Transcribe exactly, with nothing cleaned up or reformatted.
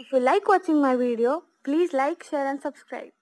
If you like watching my video, please like, share and subscribe.